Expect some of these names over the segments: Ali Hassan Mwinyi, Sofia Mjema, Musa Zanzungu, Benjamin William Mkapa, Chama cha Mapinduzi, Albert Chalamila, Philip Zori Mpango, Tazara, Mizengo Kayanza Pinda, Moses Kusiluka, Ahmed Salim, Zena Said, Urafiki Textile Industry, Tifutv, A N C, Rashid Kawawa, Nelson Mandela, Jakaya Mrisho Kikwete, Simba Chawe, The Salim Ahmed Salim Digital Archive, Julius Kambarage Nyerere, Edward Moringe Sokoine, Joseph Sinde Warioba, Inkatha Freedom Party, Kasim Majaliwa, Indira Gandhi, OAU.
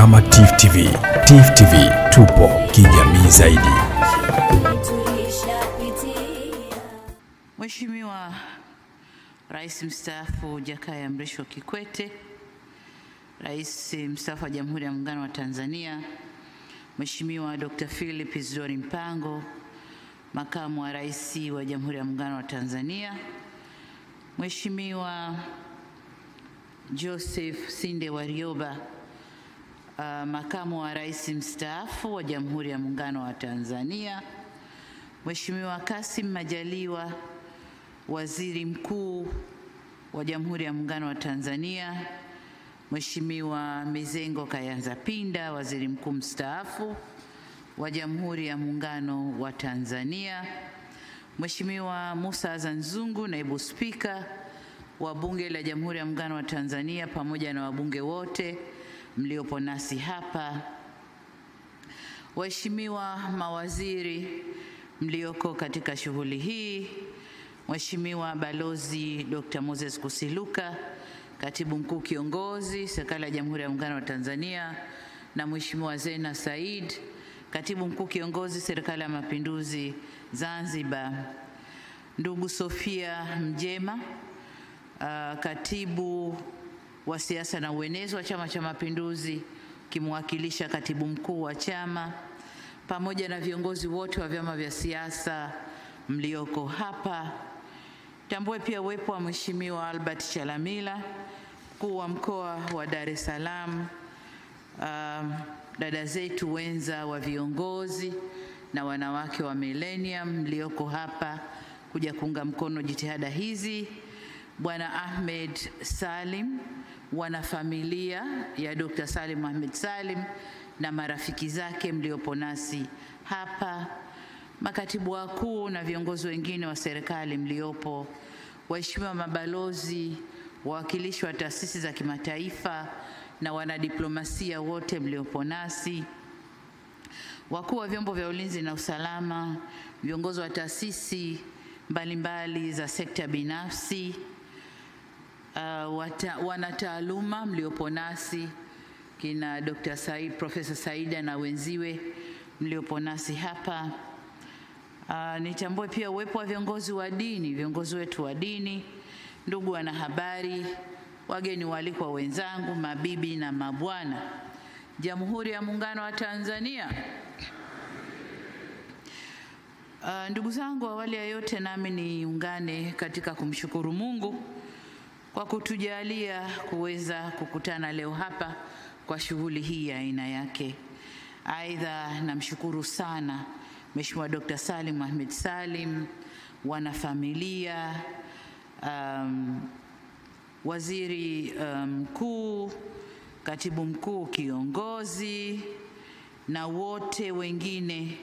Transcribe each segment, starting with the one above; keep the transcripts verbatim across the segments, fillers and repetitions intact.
kama T I F U T V. T I F U T V, tupo kijamii zaidi. Mheshimiwa Rais Mstaafu Jakaya Mrisho Kikwete, Rais Mstaafu wa Jamhuri ya Muungano wa Tanzania, Mheshimiwa Doctor Philip Zori Mpango, Makamu wa Rais wa Jamhuri ya Muungano wa Tanzania, Mheshimiwa Joseph Sinde Warioba, uh, Makamu wa Rais Mstaafu wa Jamhuri ya Muungano wa Tanzania, Mheshimiwa Kasim Majaliwa, Waziri Mkuu wa Jamhuri ya Muungano wa Tanzania, Mheshimiwa Mizengo Kayanza Pinda, Waziri Mkuu Mstaafu wa Jamhuri ya Muungano wa Tanzania, Mheshimiwa Musa Zanzungu, Naibu Spika wa Bunge la Jamhuri ya Muungano wa Tanzania, pamoja na wabunge wote mliopo nasi hapa, waheshimiwa mawaziri mlioko katika shughuli hii, Mheshimiwa Balozi Doctor Moses Kusiluka, Katibu Mkuu Kiongozi, Serikali ya Jamhuri ya Muungano wa Tanzania, na Mheshimiwa Zena Said, Katibu Mkuu Kiongozi, Serikali ya Mapinduzi Zanzibar, Ndugu Sofia Mjema, uh, Katibu wa Siasa na Uenezi wa Chama cha Mapinduzi, kimwakilisha Katibu Mkuu wa chama, pamoja na viongozi wote wa vyama vya siasa mlioko hapa. Tambue pia uwepo wa Mheshimiwa Albert Chalamila, Mkuu wa Mkoa wa Dar es Salaam, um, dada zetu wenza wa viongozi na wanawake wa Millennium mlioko hapa kuja kuunga mkono jitihada hizi, Bwana Ahmed Salim, wanafamilia ya Doctor Salim Ahmed Salim na marafiki zake mliopo nasi hapa, makatibu wakuu na viongozi wengine wa serikali mliopo, waheshimiwa mabalozi, wawakilishi wa taasisi za kimataifa na wanadiplomasia wote mliopo nasi, wakuu wa vyombo vya ulinzi na usalama, viongozi wa taasisi mbalimbali za sekta binafsi, uh, wata, wanataaluma mliopo nasi, kina Doctor Said, Profesa Saida na wenziwe mliopo nasi hapa. Uh, nitambue pia uwepo wa viongozi wa dini, viongozi wetu wa dini, ndugu wanahabari, wageni walikwa wenzangu, mabibi na mabwana. Jamhuri ya Muungano wa Tanzania. Uh, ndugu zangu, awali ya yote nami niungane katika kumshukuru Mungu kwa kutujalia kuweza kukutana leo hapa kwa shughuli hii ya aina yake. Aidha, namshukuru sana Mheshimiwa Doctor Salim Ahmed Salim, wanafamilia, um, Waziri Mkuu, um, Katibu Mkuu Kiongozi na wote wengine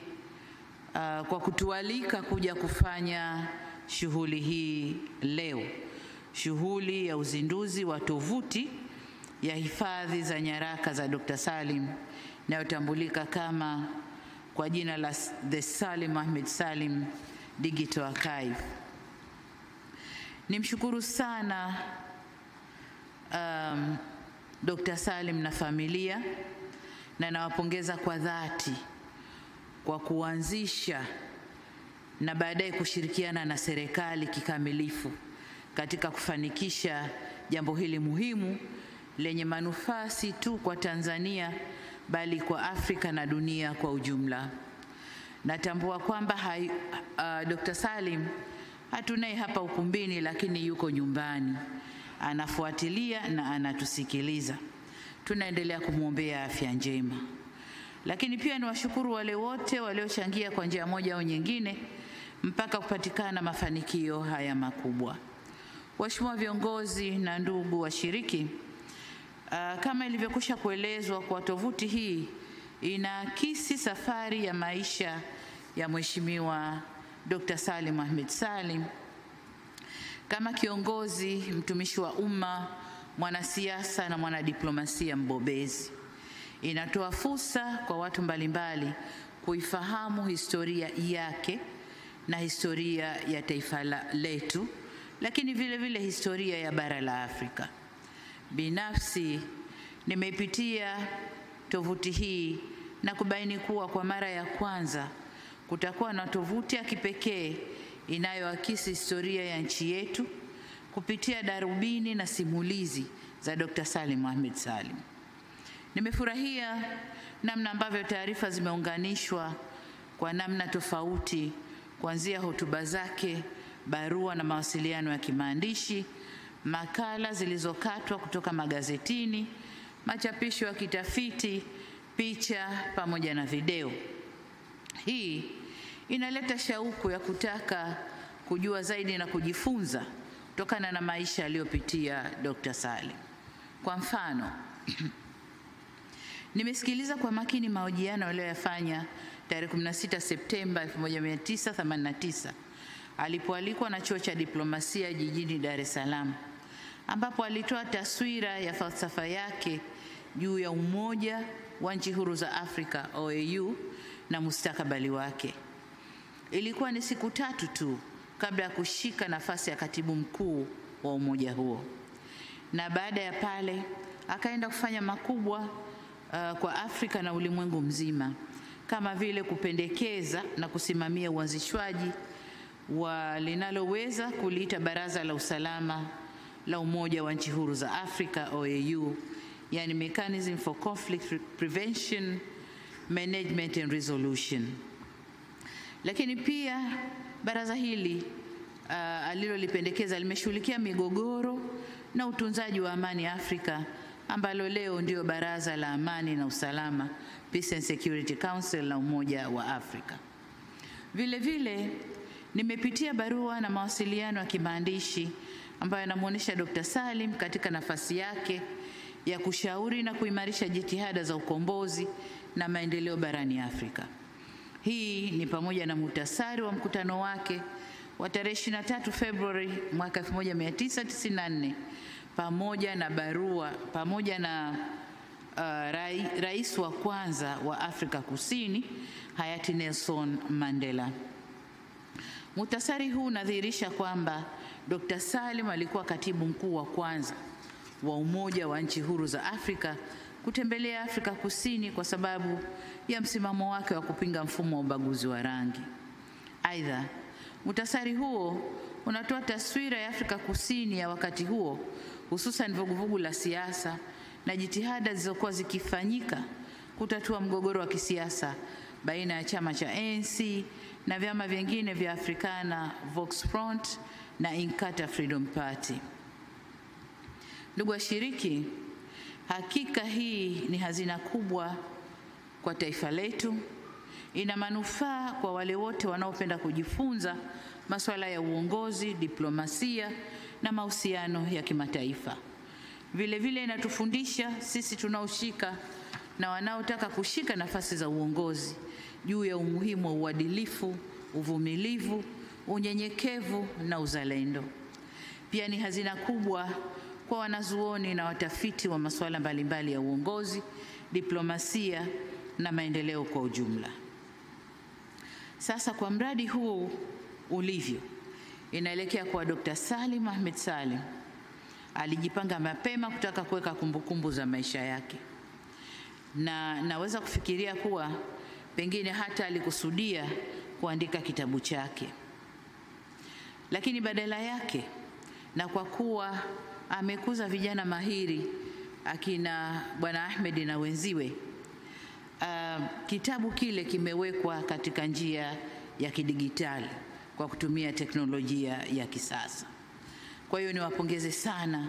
uh, kwa kutualika kuja kufanya shughuli hii leo, shughuli ya uzinduzi wa tovuti ya hifadhi za nyaraka za Doctor Salim inayotambulika kama kwa jina la The Salim Ahmed Salim Digital Archive. Nimshukuru sana Um, Doctor Salim na familia, na nawapongeza kwa dhati kwa kuanzisha na baadaye kushirikiana na serikali kikamilifu katika kufanikisha jambo hili muhimu lenye manufaa si tu kwa Tanzania bali kwa Afrika na dunia kwa ujumla. Natambua kwamba hai, uh, Doctor Salim hatunaye hapa ukumbini, lakini yuko nyumbani, anafuatilia na anatusikiliza. Tunaendelea kumwombea afya njema. Lakini pia niwashukuru wale wote waliochangia kwa njia moja au nyingine mpaka kupatikana mafanikio haya makubwa. Waheshimiwa viongozi na ndugu washiriki, uh, kama ilivyokwisha kuelezwa, kwa tovuti hii inaakisi safari ya maisha ya Mheshimiwa Doctor Salim Ahmed Salim kama kiongozi, mtumishi wa umma, mwanasiasa na mwanadiplomasia mbobezi. Inatoa fursa kwa watu mbalimbali kuifahamu historia yake na historia ya taifa letu, lakini vile vile historia ya bara la Afrika. Binafsi nimeipitia tovuti hii na kubaini kuwa kwa mara ya kwanza kutakuwa na tovuti ya kipekee inayoakisi historia ya nchi yetu kupitia darubini na simulizi za Dokta Salim Ahmed Salim. Nimefurahia namna ambavyo taarifa zimeunganishwa kwa namna tofauti, kuanzia hotuba zake, barua na mawasiliano ya kimaandishi, makala zilizokatwa kutoka magazetini, machapisho ya kitafiti, picha pamoja na video. Hii inaleta shauku ya kutaka kujua zaidi na kujifunza kutokana na maisha aliyopitia Dokta Salim. Kwa mfano, nimesikiliza kwa makini mahojiano aliyoyafanya tarehe kumi na sita Septemba elfu moja mia tisa themanini na tisa alipoalikwa na chuo cha diplomasia jijini Dar es Salaam, ambapo alitoa taswira ya falsafa yake juu ya umoja wa nchi huru za Afrika O A U na mustakabali wake. Ilikuwa ni siku tatu tu kabla ya kushika nafasi ya katibu mkuu wa umoja huo, na baada ya pale akaenda kufanya makubwa uh, kwa Afrika na ulimwengu mzima, kama vile kupendekeza na kusimamia uanzishwaji wa linaloweza kuliita Baraza la Usalama la Umoja wa Nchi Huru za Afrika O A U, yani Mechanism for Conflict Prevention, Management and Resolution. Lakini pia baraza hili uh, alilolipendekeza limeshughulikia migogoro na utunzaji wa amani Afrika, ambalo leo ndio Baraza la Amani na Usalama, Peace and Security Council la Umoja wa Afrika. Vile vile nimepitia barua na mawasiliano ya kimaandishi ambayo yanamuonesha Dokta Salim katika nafasi yake ya kushauri na kuimarisha jitihada za ukombozi na maendeleo barani Afrika. Hii ni pamoja na muhtasari wa mkutano wake wa tarehe ishirini na tatu Februari mwaka elfu moja mia tisa tisini na nne pamoja na barua pamoja na uh, rai, rais wa kwanza wa Afrika Kusini hayati Nelson Mandela. Muhtasari huu unadhihirisha kwamba Dokta Salim alikuwa katibu mkuu wa kwanza wa Umoja wa Nchi Huru za Afrika kutembelea Afrika Kusini kwa sababu ya msimamo wake wa kupinga mfumo wa ubaguzi wa rangi. Aidha, muhtasari huo unatoa taswira ya Afrika Kusini ya wakati huo, hususan vuguvugu la siasa na jitihada zilizokuwa zikifanyika kutatua mgogoro wa kisiasa baina ya chama cha A N C na vyama vingine vya Africana Vox Front na Inkatha Freedom Party. Ndugu washiriki, hakika hii ni hazina kubwa kwa taifa letu. Ina manufaa kwa wale wote wanaopenda kujifunza masuala ya uongozi, diplomasia na mahusiano ya kimataifa. Vile vile inatufundisha sisi tunaoshika na wanaotaka kushika nafasi za uongozi juu ya umuhimu wa uadilifu, uvumilivu, unyenyekevu na uzalendo. Pia ni hazina kubwa kwa wanazuoni na watafiti wa masuala mbalimbali ya uongozi, diplomasia na maendeleo kwa ujumla. Sasa kwa mradi huu ulivyo, inaelekea kwa Dokta Salim Ahmed Salim alijipanga mapema kutaka kuweka kumbukumbu za maisha yake, na naweza kufikiria kuwa pengine hata alikusudia kuandika kitabu chake. Lakini badala yake, na kwa kuwa amekuza vijana mahiri akina Bwana Ahmed na wenziwe, uh, kitabu kile kimewekwa katika njia ya kidigitali kwa kutumia teknolojia ya kisasa. Kwa hiyo niwapongeze sana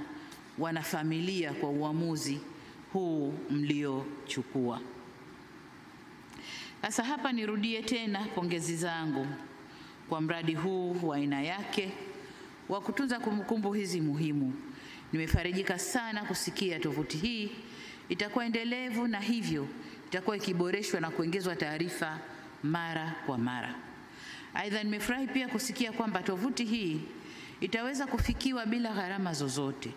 wanafamilia kwa uamuzi huu mliochukua. Sasa hapa nirudie tena pongezi zangu kwa mradi huu wa aina yake wa kutunza kumbukumbu hizi muhimu. Nimefarijika sana kusikia tovuti hii itakuwa endelevu na hivyo itakuwa ikiboreshwa na kuongezwa taarifa mara kwa mara. Aidha, nimefurahi pia kusikia kwamba tovuti hii itaweza kufikiwa bila gharama zozote.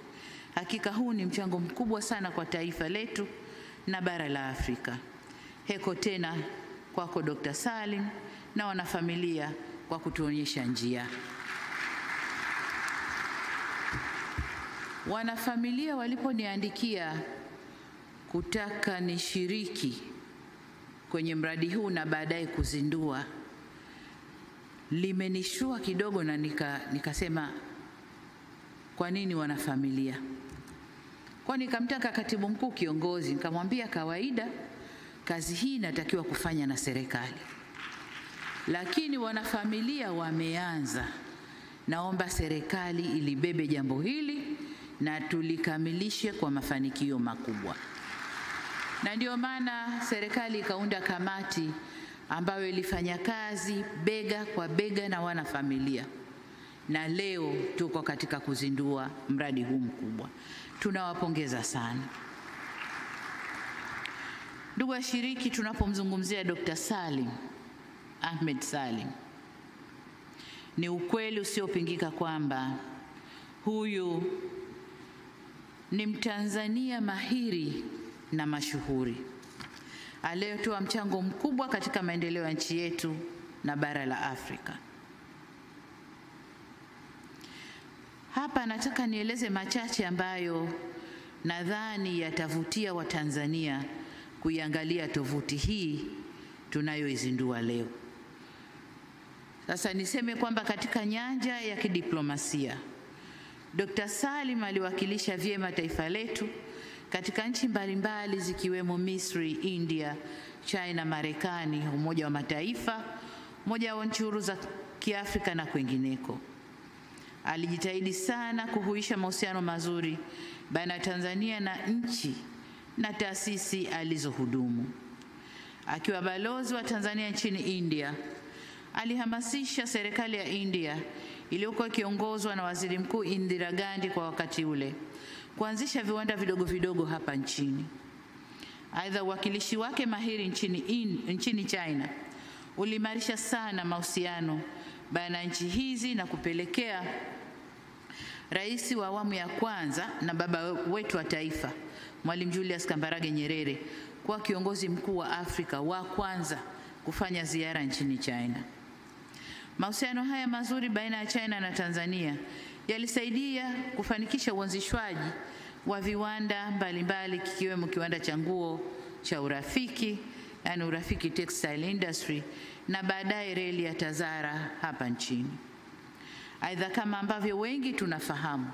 Hakika huu ni mchango mkubwa sana kwa taifa letu na bara la Afrika. Heko tena kwako Dokta Salim na wanafamilia kwa kutuonyesha njia. Wanafamilia waliponiandikia kutaka nishiriki kwenye mradi huu na baadaye kuzindua limenishtua kidogo, na nika, nikasema kwa nini wanafamilia? Kwa nikamtaka katibu mkuu kiongozi, nikamwambia kawaida kazi hii natakiwa kufanya na serikali, lakini wanafamilia wameanza, naomba serikali ilibebe jambo hili na tulikamilishe kwa mafanikio makubwa. Na ndio maana serikali ikaunda kamati ambayo ilifanya kazi bega kwa bega na wanafamilia, na leo tuko katika kuzindua mradi huu mkubwa. Tunawapongeza sana. Ndugu washiriki, tunapomzungumzia Doctor Salim Ahmed Salim, ni ukweli usiopingika kwamba huyu ni Mtanzania mahiri na mashuhuri aliyetoa mchango mkubwa katika maendeleo ya nchi yetu na bara la Afrika. Hapa nataka nieleze machache ambayo nadhani yatavutia Watanzania kuiangalia tovuti hii tunayoizindua leo. Sasa niseme kwamba katika nyanja ya kidiplomasia, Doctor Salim aliwakilisha vyema taifa letu katika nchi mbalimbali zikiwemo Misri, India, China, Marekani, Umoja wa Mataifa, Umoja wa Nchi Huru za Kiafrika na kwingineko. Alijitahidi sana kuhuisha mahusiano mazuri baina ya Tanzania na nchi na taasisi alizohudumu. Akiwa balozi wa Tanzania nchini India, alihamasisha serikali ya India iliyokuwa ikiongozwa na Waziri Mkuu Indira Gandhi kwa wakati ule kuanzisha viwanda vidogo vidogo hapa nchini. Aidha, uwakilishi wake mahiri nchini in, nchini China uliimarisha sana mahusiano baina ya nchi hizi na kupelekea Rais wa awamu ya kwanza na baba wetu wa taifa Mwalimu Julius Kambarage Nyerere kuwa kiongozi mkuu wa Afrika wa kwanza kufanya ziara nchini China. Mahusiano haya mazuri baina ya China na Tanzania yalisaidia kufanikisha uanzishwaji wa viwanda mbalimbali kikiwemo kiwanda cha nguo cha Urafiki, yani Urafiki Textile Industry, na baadaye reli ya Tazara hapa nchini. Aidha, kama ambavyo wengi tunafahamu,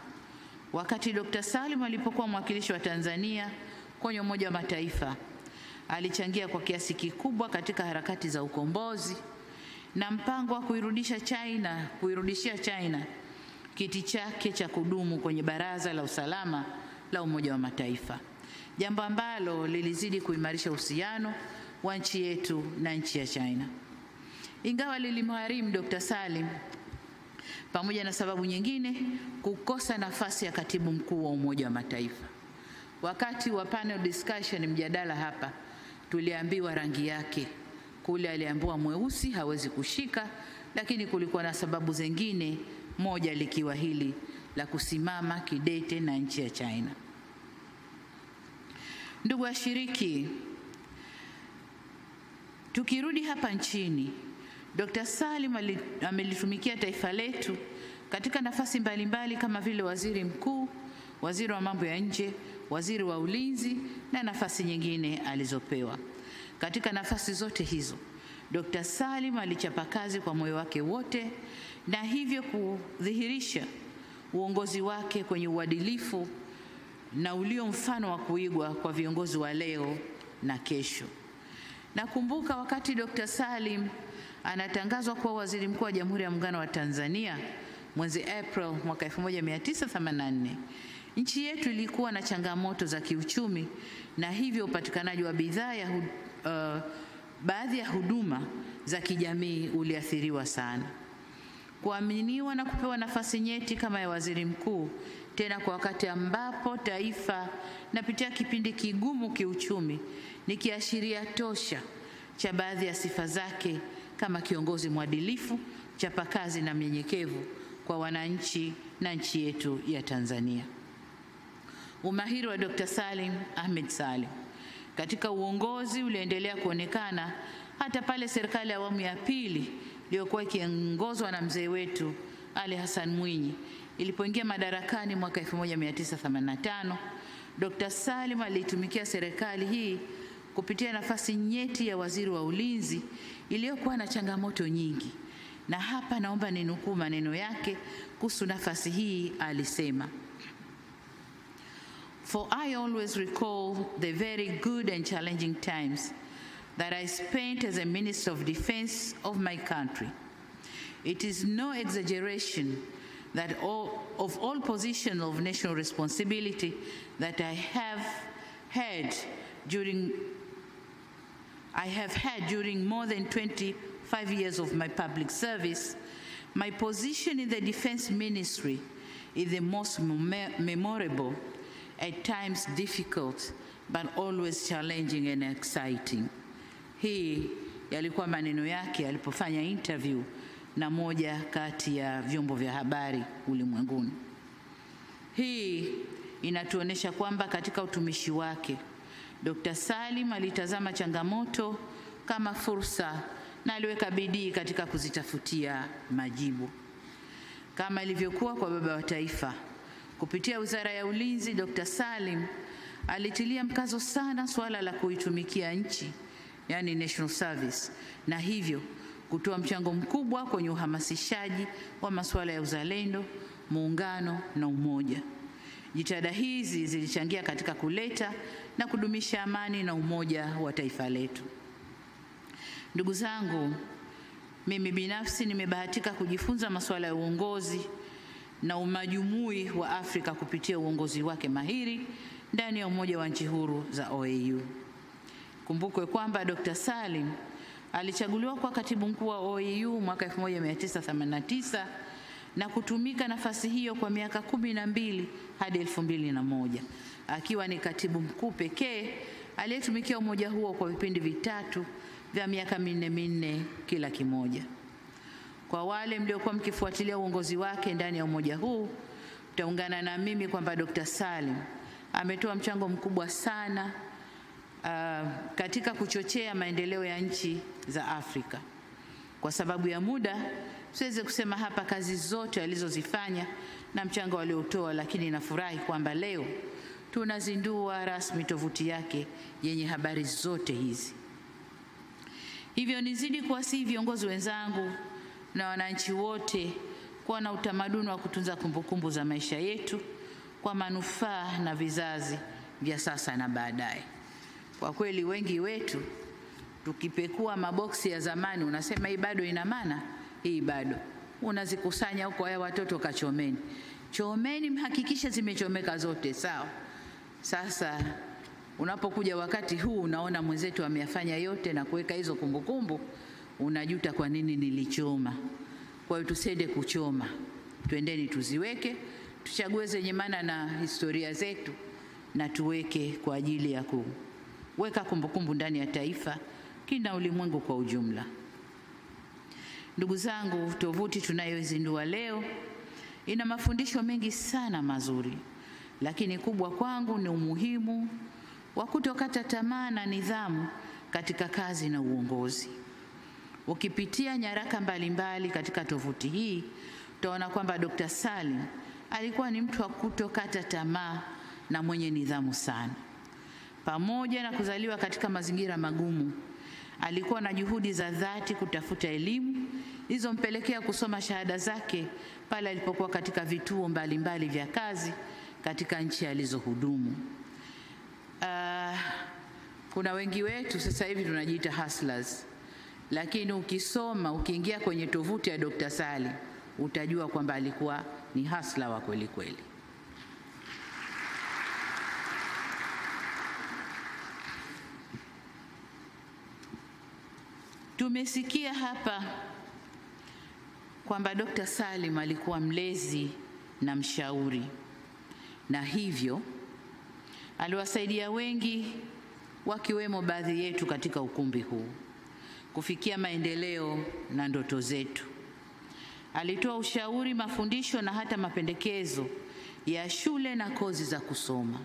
wakati Doctor Salim alipokuwa mwakilishi wa Tanzania kwenye Umoja wa Mataifa, alichangia kwa kiasi kikubwa katika harakati za ukombozi na mpango wa kuirudisha China, kuirudishia China kiti chake cha kudumu kwenye Baraza la Usalama la Umoja wa Mataifa, jambo ambalo lilizidi kuimarisha uhusiano wa nchi yetu na nchi ya China. Ingawa lilimharimu Doctor Salim, pamoja na sababu nyingine, kukosa nafasi ya katibu mkuu wa Umoja wa Mataifa. Wakati wa panel discussion, mjadala hapa, tuliambiwa rangi yake. Kule aliambiwa mweusi, hawezi kushika, lakini kulikuwa na sababu zingine, moja likiwa hili la kusimama kidete na nchi ya China. Ndugu washiriki, tukirudi hapa nchini, Doctor Salim amelitumikia taifa letu katika nafasi mbalimbali kama vile waziri mkuu, waziri wa mambo ya nje, waziri wa ulinzi na nafasi nyingine alizopewa. Katika nafasi zote hizo, Doctor Salim alichapa kazi kwa moyo wake wote, na hivyo kudhihirisha uongozi wake kwenye uadilifu na ulio mfano wa kuigwa kwa viongozi wa leo na kesho. Nakumbuka wakati Doctor Salim anatangazwa kuwa waziri mkuu wa Jamhuri ya Muungano wa Tanzania mwezi April mwaka elfu moja mia tisa themanini na nne, nchi yetu ilikuwa na changamoto za kiuchumi, na hivyo upatikanaji wa bidhaa ya hud, uh, baadhi ya huduma za kijamii uliathiriwa sana. Kuaminiwa na kupewa nafasi nyeti kama ya waziri mkuu, tena kwa wakati ambapo taifa napitia kipindi kigumu kiuchumi, ni kiashiria tosha cha baadhi ya sifa zake kama kiongozi mwadilifu, chapakazi na mnyenyekevu kwa wananchi na nchi yetu ya Tanzania. Umahiri wa Doctor Salim Ahmed Salim katika uongozi uliendelea kuonekana hata pale serikali ya awamu ya pili iliyokuwa ikiongozwa na mzee wetu Ali Hassan Mwinyi ilipoingia madarakani mwaka elfu moja mia tisa themanini na tano Dokta Salim aliitumikia serikali hii kupitia nafasi nyeti ya waziri wa ulinzi iliyokuwa na changamoto nyingi. Na hapa naomba ninukuu maneno yake kuhusu nafasi hii, alisema: For I always recall the very good and challenging times that I spent as a Minister of Defense of my country. It is no exaggeration that all, of all positions of national responsibility that I have had during, I have had during more than twenty-five years of my public service, my position in the Defense Ministry is the most memorable, at times difficult, but always challenging and exciting. Hii yalikuwa maneno yake alipofanya interview na moja kati ya vyombo vya habari ulimwenguni. Hii inatuonesha kwamba katika utumishi wake, Dokta Salim alitazama changamoto kama fursa na aliweka bidii katika kuzitafutia majibu. Kama ilivyokuwa kwa baba wa taifa, kupitia Wizara ya Ulinzi, Dokta Salim alitilia mkazo sana swala la kuitumikia nchi, yani national service, na hivyo kutoa mchango mkubwa kwenye uhamasishaji wa masuala ya uzalendo, muungano na umoja. Jitihada hizi zilichangia katika kuleta na kudumisha amani na umoja wa taifa letu. Ndugu zangu, mimi binafsi nimebahatika kujifunza masuala ya uongozi na umajumui wa Afrika kupitia uongozi wake mahiri ndani ya Umoja wa Nchi Huru za O A U. Kumbukwe kwamba Dokta Salim alichaguliwa kwa katibu mkuu wa O A U mwaka elfu moja mia tisa themanini na tisa na kutumika nafasi hiyo kwa miaka kumi na mbili hadi elfu mbili na moja, akiwa ni katibu mkuu pekee aliyetumikia umoja huo kwa vipindi vitatu vya miaka minne minne kila kimoja. Kwa wale mliokuwa mkifuatilia uongozi wake ndani ya umoja huu, mtaungana na mimi kwamba Dokta Salim ametoa mchango mkubwa sana Uh, katika kuchochea maendeleo ya nchi za Afrika. Kwa sababu ya muda, siwezi kusema hapa kazi zote alizozifanya na mchango aliotoa, lakini nafurahi kwamba leo tunazindua rasmi tovuti yake yenye habari zote hizi. Hivyo nizidi kuwasihi viongozi wenzangu na wananchi wote kuwa na utamaduni wa kutunza kumbukumbu za maisha yetu kwa manufaa na vizazi vya sasa na baadaye. Kwa kweli wengi wetu tukipekua maboksi ya zamani, unasema hii bado ina maana, hii bado. Unazikusanya huko, haya watoto kachomeni. Chomeni, mhakikishe zimechomeka zote, sawa? Sasa unapokuja wakati huu unaona mwenzetu ameyafanya yote na kuweka hizo kumbukumbu, unajuta kwa nini nilichoma. Kwa hiyo tusende kuchoma. Twendeni tuziweke, tuchague zenye maana na historia zetu na tuweke kwa ajili ya ku weka kumbukumbu ndani ya taifa kina ulimwengu kwa ujumla. Ndugu zangu, tovuti tunayozindua leo ina mafundisho mengi sana mazuri, lakini kubwa kwangu ni umuhimu wa kutokata tamaa na nidhamu katika kazi na uongozi. Ukipitia nyaraka mbalimbali katika tovuti hii, utaona kwamba Dokta Salim alikuwa ni mtu wa kutokata tamaa na mwenye nidhamu sana. Pamoja na kuzaliwa katika mazingira magumu, alikuwa na juhudi za dhati kutafuta elimu ilizompelekea kusoma shahada zake pale alipokuwa katika vituo mbalimbali mbali vya kazi katika nchi alizohudumu. Uh, kuna wengi wetu sasa hivi tunajiita hustlers, lakini ukisoma, ukiingia kwenye tovuti ya Dokta Salim utajua kwamba alikuwa ni hustler wa kweli kweli. Tumesikia hapa kwamba Dokta Salim alikuwa mlezi na mshauri, na hivyo aliwasaidia wengi, wakiwemo baadhi yetu katika ukumbi huu, kufikia maendeleo na ndoto zetu. Alitoa ushauri, mafundisho na hata mapendekezo ya shule na kozi za kusoma.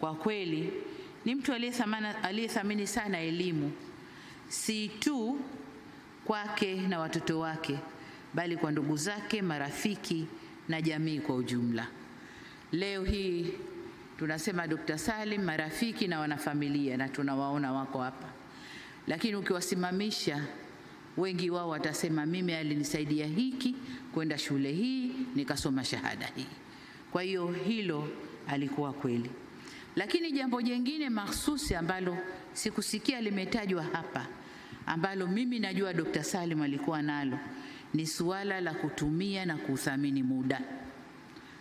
Kwa kweli ni mtu aliyethamini sana elimu, si tu kwake na watoto wake, bali kwa ndugu zake, marafiki na jamii kwa ujumla. Leo hii tunasema Dokta Salim, marafiki na wanafamilia, na tunawaona wako hapa. Lakini ukiwasimamisha, wengi wao watasema mimi alinisaidia hiki, kwenda shule hii, nikasoma shahada hii. Kwa hiyo hilo alikuwa kweli. Lakini jambo jengine mahsusi ambalo sikusikia limetajwa hapa, ambalo mimi najua Dokta Salim alikuwa nalo, ni suala la kutumia na kuthamini muda.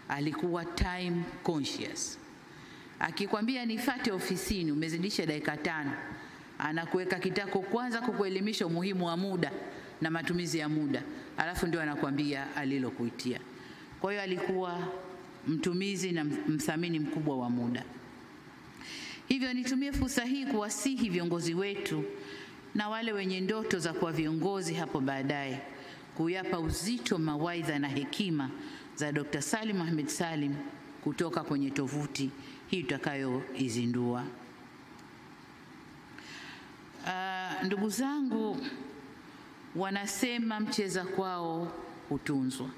Alikuwa time conscious. Akikwambia nifate ofisini umezidisha dakika tano, anakuweka kitako kwanza kukuelimisha umuhimu wa muda na matumizi ya muda, alafu ndio anakuambia alilokuitia. Kwa hiyo alikuwa mtumizi na mthamini mkubwa wa muda. Hivyo nitumie fursa hii kuwasihi viongozi wetu na wale wenye ndoto za kuwa viongozi hapo baadaye kuyapa uzito mawaidha na hekima za Dokta Salim Ahmed Salim kutoka kwenye tovuti hii tutakayoizindua. Uh, ndugu zangu, wanasema mcheza kwao hutunzwa.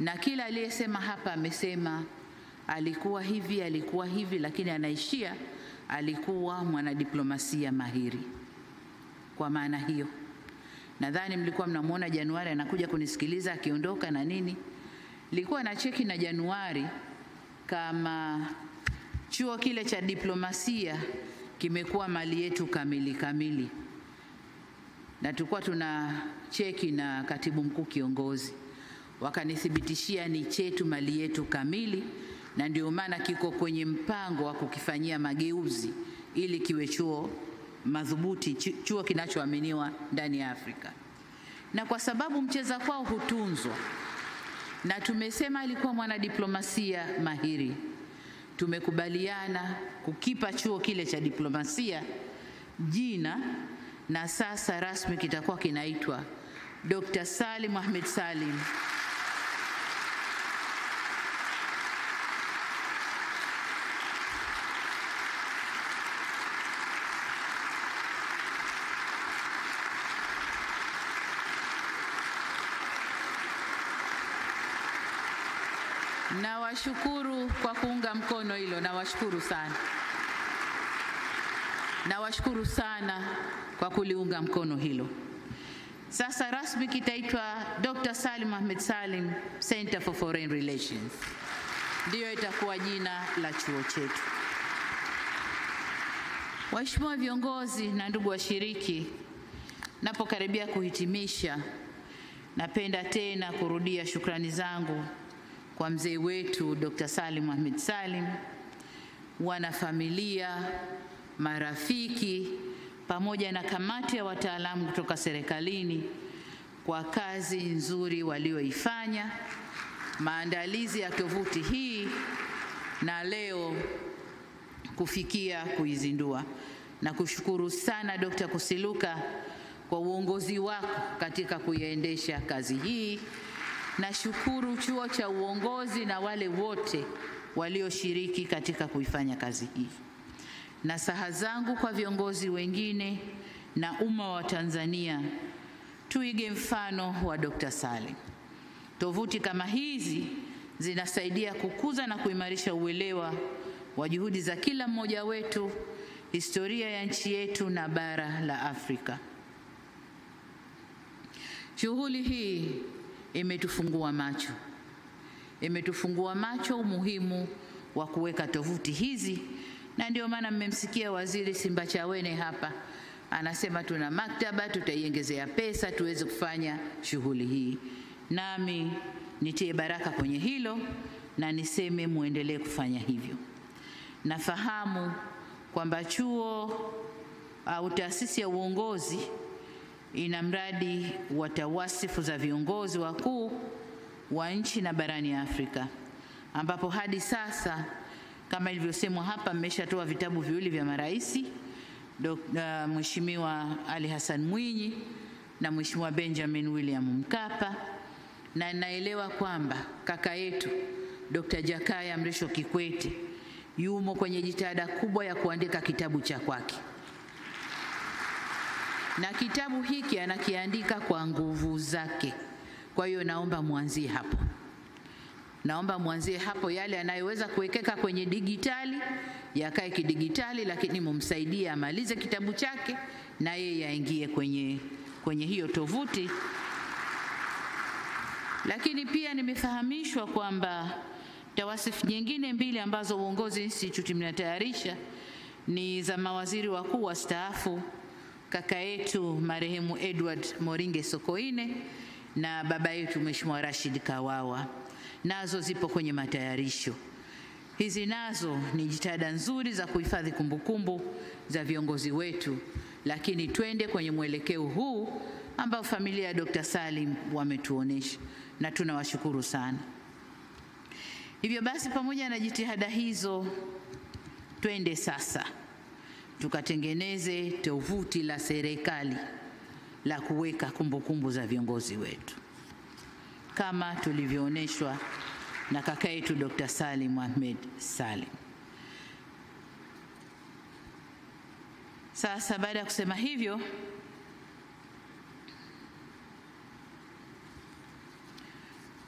Na kila aliyesema hapa amesema alikuwa hivi, alikuwa hivi, lakini anaishia alikuwa mwanadiplomasia mahiri. Kwa maana hiyo, nadhani mlikuwa mnamuona Januari anakuja kunisikiliza akiondoka na nini. Nilikuwa na cheki na Januari kama chuo kile cha diplomasia kimekuwa mali yetu kamili kamili. Na tulikuwa tuna cheki na katibu mkuu kiongozi. Wakanithibitishia ni chetu mali yetu kamili, na ndio maana kiko kwenye mpango wa kukifanyia mageuzi ili kiwe chuo madhubuti, chuo kinachoaminiwa ndani ya Afrika. Na kwa sababu mcheza kwao hutunzwa, na tumesema alikuwa mwanadiplomasia mahiri, tumekubaliana kukipa chuo kile cha diplomasia jina, na sasa rasmi kitakuwa kinaitwa Dokta Salim Ahmed Salim . Na washukuru kwa kuunga mkono hilo, na washukuru sana. Na washukuru sana kwa kuliunga mkono hilo. Sasa rasmi kitaitwa Dokta Salim Ahmed Salim Center for Foreign Relations. Ndiyo itakuwa jina la chuo chetu. Waheshimiwa viongozi na ndugu washiriki, napokaribia kuhitimisha, napenda tena kurudia shukrani zangu kwa mzee wetu Dokta Salim Ahmed Salim, wanafamilia, marafiki, pamoja na kamati ya wataalamu kutoka serikalini kwa kazi nzuri walioifanya, maandalizi ya tovuti hii na leo kufikia kuizindua. Na kushukuru sana Dokta Kusiluka kwa uongozi wako katika kuiendesha kazi hii. Na shukuru chuo cha uongozi na wale wote walioshiriki katika kuifanya kazi hii. Na saha zangu kwa viongozi wengine na umma wa Tanzania, tuige mfano wa Dokta Salim. Tovuti kama hizi zinasaidia kukuza na kuimarisha uelewa wa juhudi za kila mmoja wetu, historia ya nchi yetu na bara la Afrika. Shughuli hii imetufungua macho. Imetufungua macho umuhimu wa kuweka tovuti hizi, na ndio maana mmemsikia Waziri Simba Chawe hapa anasema tuna maktaba, tutaiongezea pesa tuweze kufanya shughuli hii. Nami nitie baraka kwenye hilo na niseme muendelee kufanya hivyo. Nafahamu kwamba chuo au taasisi ya uongozi ina mradi wa tawasifu za viongozi wakuu wa nchi na barani Afrika, ambapo hadi sasa kama ilivyosemwa hapa mmeshatoa vitabu viwili vya maraisi, uh, Mheshimiwa Ali Hassan Mwinyi na Mheshimiwa Benjamin William Mkapa, na naelewa kwamba kaka yetu Dokta Jakaya Mrisho Kikwete yumo kwenye jitihada kubwa ya kuandika kitabu cha kwake. Na kitabu hiki anakiandika kwa nguvu zake. Kwa hiyo naomba mwanzie hapo. Naomba mwanzie hapo, yale yanayoweza kuwekeka kwenye digitali yakae kidigitali, lakini mumsaidie amalize kitabu chake na yeye aingie kwenye kwenye hiyo tovuti. Lakini pia nimefahamishwa kwamba tawasifu nyingine mbili ambazo uongozi institute mnatayarisha ni za mawaziri wakuu wastaafu, kaka yetu marehemu Edward Moringe Sokoine na baba yetu Mheshimiwa Rashid Kawawa, nazo zipo kwenye matayarisho. Hizi nazo ni jitihada nzuri za kuhifadhi kumbukumbu za viongozi wetu, lakini twende kwenye mwelekeo huu ambao familia ya Doctor Salim wametuonesha, na tunawashukuru sana. Hivyo basi, pamoja na jitihada hizo, twende sasa tukatengeneze tovuti la serikali la kuweka kumbukumbu za viongozi wetu kama tulivyooneshwa na kaka yetu Doctor Salim Ahmed Salim. Sasa baada ya kusema hivyo,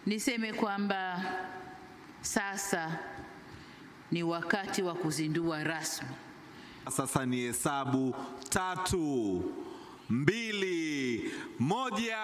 niseme kwamba sasa ni wakati wa kuzindua rasmi. Sasa ni hesabu tatu, mbili, moja.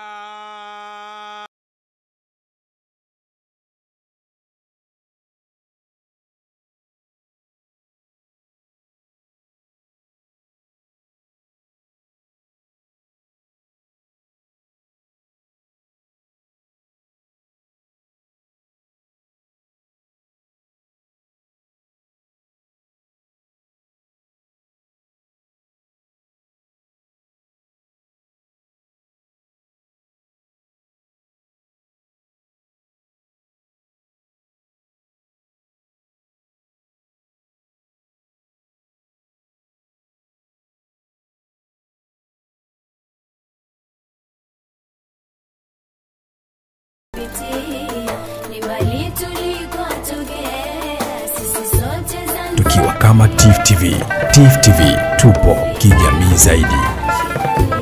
Tukiwa kama T I F U T V, T I F U T V tupo kijamii zaidi.